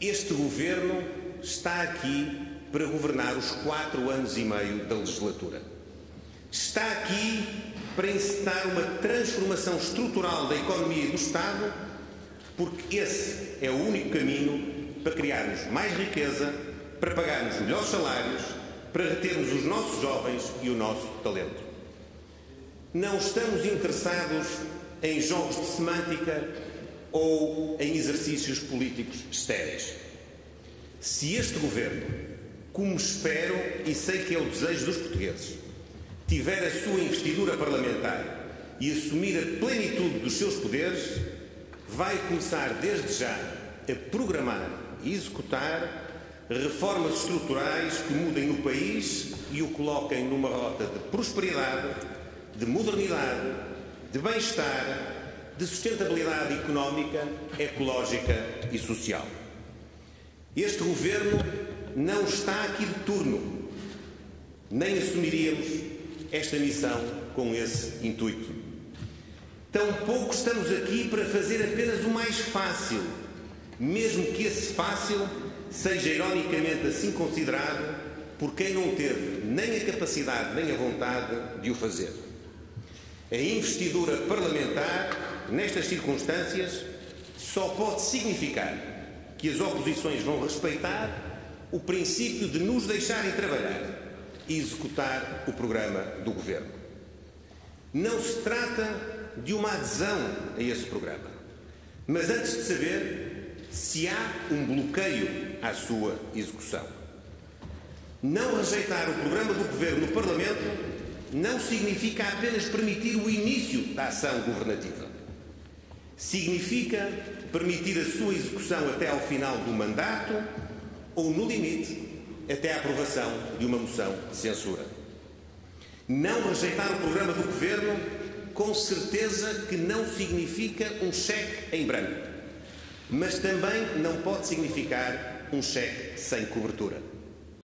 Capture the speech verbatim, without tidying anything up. Este Governo está aqui para governar os quatro anos e meio da legislatura. Está aqui para encetar uma transformação estrutural da economia e do Estado, porque esse é o único caminho para criarmos mais riqueza, para pagarmos melhores salários, para retermos os nossos jovens e o nosso talento. Não estamos interessados em jogos de semântica ou em exercícios políticos estéreis. Se este Governo, como espero e sei que é o desejo dos portugueses, tiver a sua investidura parlamentar e assumir a plenitude dos seus poderes, vai começar desde já a programar e executar reformas estruturais que mudem o país e o coloquem numa rota de prosperidade, de modernidade, de bem-estar, de sustentabilidade económica, ecológica e social. Este Governo não está aqui de turno, nem assumiríamos esta missão com esse intuito. Tampouco estamos aqui para fazer apenas o mais fácil, mesmo que esse fácil seja ironicamente assim considerado por quem não teve nem a capacidade nem a vontade de o fazer. A investidura parlamentar, nestas circunstâncias, só pode significar que as oposições vão respeitar o princípio de nos deixarem trabalhar e executar o programa do Governo. Não se trata de uma adesão a esse programa, mas antes de saber se há um bloqueio à sua execução. Não rejeitar o programa do Governo no Parlamento não significa apenas permitir o início da ação governativa. Significa permitir a sua execução até ao final do mandato ou, no limite, até à aprovação de uma moção de censura. Não rejeitar o programa do Governo, com certeza que não significa um cheque em branco, mas também não pode significar um cheque sem cobertura.